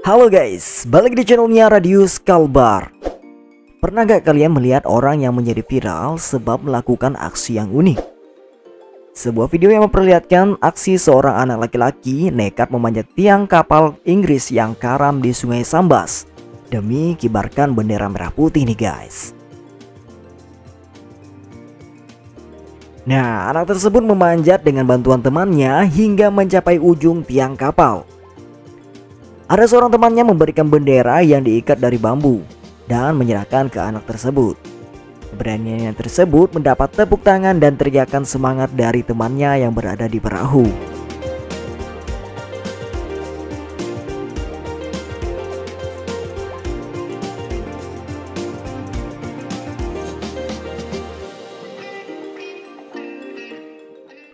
Halo guys, balik di channelnya Radius Kalbar. Pernah gak kalian melihat orang yang menjadi viral sebab melakukan aksi yang unik? Sebuah video yang memperlihatkan aksi seorang anak laki-laki nekat memanjat tiang kapal Inggris yang karam di Sungai Sambas demi kibarkan bendera merah putih nih guys. Nah, anak tersebut memanjat dengan bantuan temannya hingga mencapai ujung tiang kapal. Ada seorang temannya memberikan bendera yang diikat dari bambu dan menyerahkan ke anak tersebut. Keberaniannya tersebut mendapat tepuk tangan dan teriakan semangat dari temannya yang berada di perahu.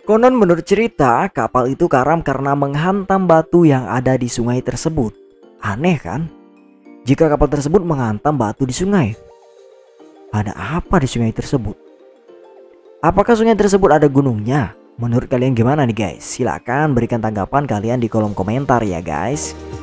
Konon menurut cerita, kapal itu karam karena menghantam batu yang ada di sungai tersebut. Aneh kan? Jika kapal tersebut menghantam batu di sungai, ada apa di sungai tersebut? Apakah sungai tersebut ada gunungnya? Menurut kalian gimana nih guys? Silahkan berikan tanggapan kalian di kolom komentar ya guys.